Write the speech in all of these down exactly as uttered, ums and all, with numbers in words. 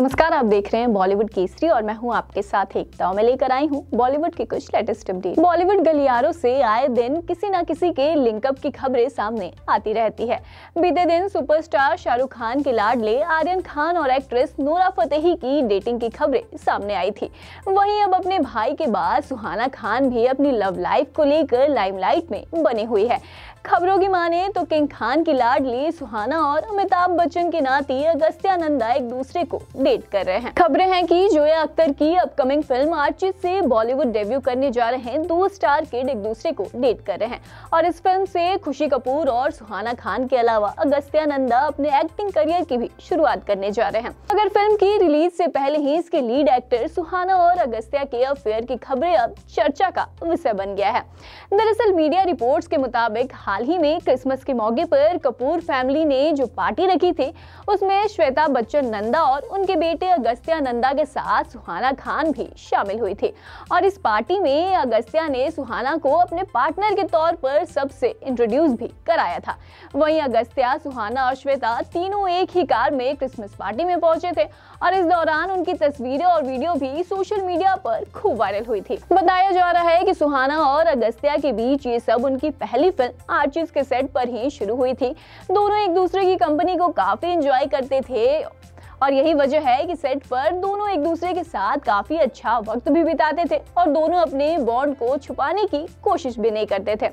नमस्कार, आप देख रहे हैं बॉलीवुड केसरी और मैं हूं आपके साथ एकता। मैं लेकर आई हूं बॉलीवुड के कुछ लेटेस्ट अपडेट। बॉलीवुड गलियारों से आए दिन किसी ना किसी के लिंकअप की खबरें सामने आती रहती है। बीते दिन सुपरस्टार शाहरुख खान के लाडले आर्यन खान और एक्ट्रेस नोरा फतेही की डेटिंग की खबरें सामने आई थी। वहीं अब अपने भाई के बाद सुहाना खान भी अपनी लव लाइफ को लेकर लाइमलाइट में बनी हुई है। खबरों की माने तो किंग खान की लाडली सुहाना और अमिताभ बच्चन की नाती अगस्त्या नंदा एक दूसरे को डेट कर रहे हैं। खबरें हैं कि जोया अख्तर की अपकमिंग फिल्म आर्चीज से बॉलीवुड डेब्यू करने जा रहे हैं दो स्टार किड एक दूसरे को डेट कर रहे हैं और इस फिल्म से खुशी कपूर और सुहाना खान के अलावा अगस्त्या नंदा अपने एक्टिंग करियर की भी शुरुआत करने जा रहे हैं। अगर फिल्म की रिलीज से पहले ही इसके लीड एक्टर सुहाना और अगस्त्या के अफेयर की खबरें अब चर्चा का विषय बन गया है। दरअसल मीडिया रिपोर्ट्स के मुताबिक हाल ही में क्रिसमस के मौके पर कपूर फैमिली ने जो पार्टी रखी थी उसमें श्वेता बच्चन नंदा और उनके बेटे अगस्त्या नंदा के साथ सुहाना खान भी शामिल हुई थी और इस पार्टी में अगस्त्या ने सुहाना को अपने पार्टनर के तौर पर सबसे इंट्रोड्यूस भी कराया था। वहीं अगस्त्या, सुहाना और श्वेता तीनों एक ही कार में क्रिसमस पार्टी में पहुंचे थे और इस दौरान उनकी तस्वीरें और वीडियो भी सोशल मीडिया पर खूब वायरल हुई थी। बताया जा रहा है कि सुहाना और अगस्त्या के बीच ये सब उनकी पहली फिल्म आर्चीज के सेट पर ही शुरू हुई थी। दोनों एक दूसरे की कंपनी को काफी एंजॉय करते थे और यही वजह है कि सेट पर दोनों एक दूसरे के साथ काफी अच्छा वक्त भी बिताते थे और दोनों अपने बॉन्ड को छुपाने की कोशिश भी नहीं करते थे।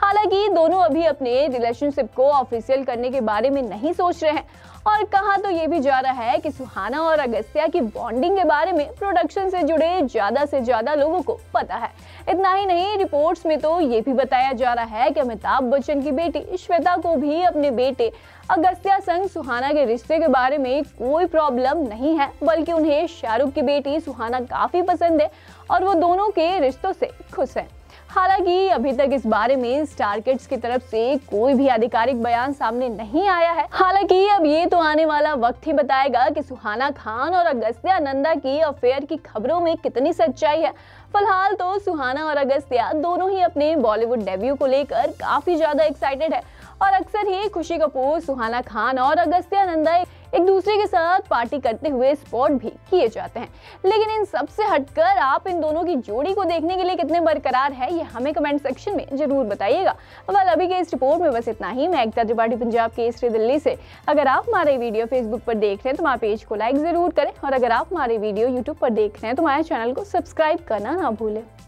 हालांकि दोनों अभी अपने रिलेशनशिप को ऑफिशियल करने के बारे में नहीं सोच रहे हैं और कहा तो ये भी जा रहा है कि सुहाना और अगस्त्या की बॉन्डिंग के बारे में प्रोडक्शन से जुड़े ज्यादा से ज्यादा लोगों को पता है। इतना ही नहीं, रिपोर्ट्स में तो ये भी बताया जा रहा है कि अमिताभ बच्चन की बेटी श्वेता को भी अपने बेटे अगस्त्या संग सुहाना के रिश्ते के बारे में कोई प्रॉब्लम नहीं है, बल्कि उन्हें शाहरुख की बेटी सुहाना काफी पसंद है और वो दोनों के रिश्तों से खुश हैं। हालांकि अभी तक इस बारे में स्टार किड्स की तरफ से कोई भी आधिकारिक बयान सामने नहीं आया है। हालांकि अब ये तो आने वाला वक्त ही बताएगा कि सुहाना खान और अगस्त्या नंदा की अफेयर की खबरों में कितनी सच्चाई है। फिलहाल तो सुहाना और अगस्त्या दोनों ही अपने बॉलीवुड डेब्यू को लेकर काफी ज्यादा एक्साइटेड है और अक्सर ही खुशी कपूर, सुहाना खान और अगस्त्या नंदा एक दूसरे के साथ पार्टी करते हुए स्पॉट भी किए जाते हैं। लेकिन इन सबसे हटकर आप इन दोनों की जोड़ी को देखने के लिए कितने बरकरार है, ये हमें कमेंट सेक्शन में जरूर बताइएगा। वाल अभी के इस रिपोर्ट में बस इतना ही। मैं एकता त्रिपाठी, पंजाब केसरी, दिल्ली से। अगर आप हमारे वीडियो फेसबुक पर देख रहे हैं तो हमारे पेज को लाइक जरूर करें और अगर आप हमारे वीडियो यूट्यूब पर देख रहे हैं तो हमारे चैनल को सब्सक्राइब करना ना भूलें।